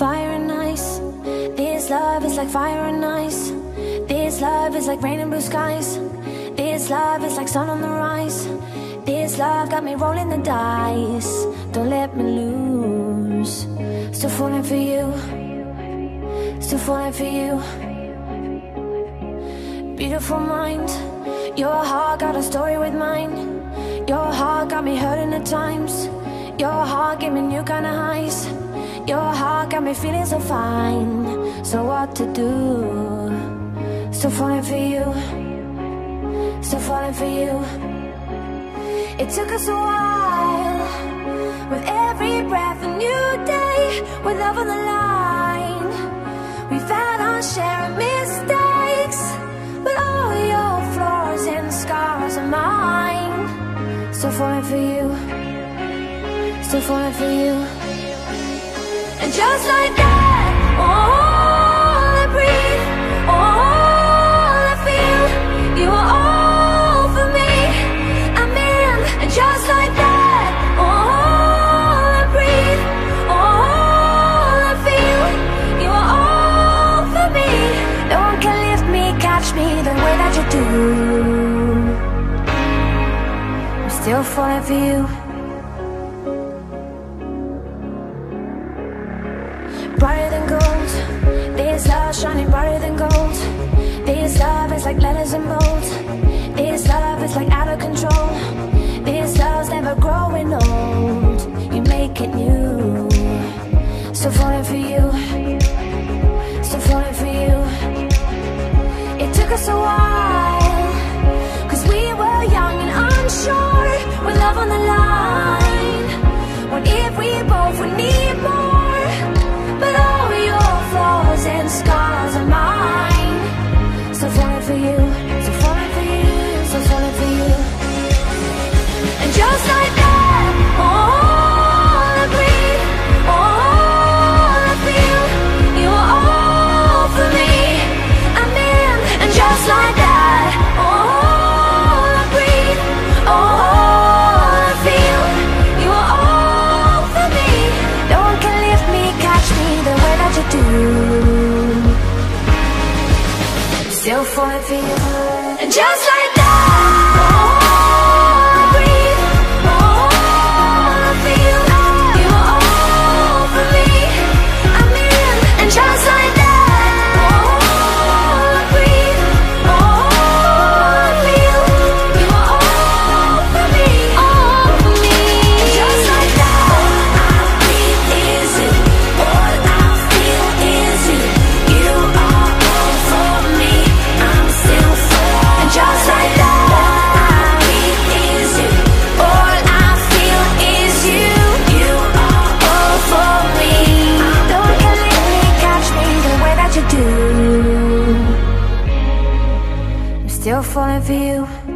fire and ice. This love is like fire and ice. This love is like rain and blue skies. This love is like sun on the rise. This love got me rolling the dice. Don't let me lose. Still falling for you. Still falling for you. Beautiful mind. Your heart got a story with mine. Your heart got me hurting at times. Your heart gave me new kind of highs. Your heart got me feeling so fine. So what to do? Still falling for you. Still falling for you. It took us a while. With every breath a new day. With love on the line. We found our share of mistakes. But all your flaws and scars are mine. Still falling for you. Still falling for you. And just like that, all I breathe, all I feel, you are all for me. I'm in. And just like that, all I breathe, all I feel, you are all for me. No one can lift me, catch me the way that you do. I'm still falling for you. Brighter than gold, this love shining brighter than gold. This love is like letters in bold. This love is like out of control. This love's never growing old. You make it new. Still falling for you. Still falling for you. It took us a while, 'cause we were young and unsure. With love on the line. What if we both would need more? But all your flaws and scars are mine. So falling for you, so falling for you, so falling for you. And just like that, all I breathe, all I feel, you are all for me. I'm in. And just like that, all I breathe, all I feel, you are all for me. No one can lift me, catch me the way that you do. Still falling for you. And just like that, oh. Falling for you.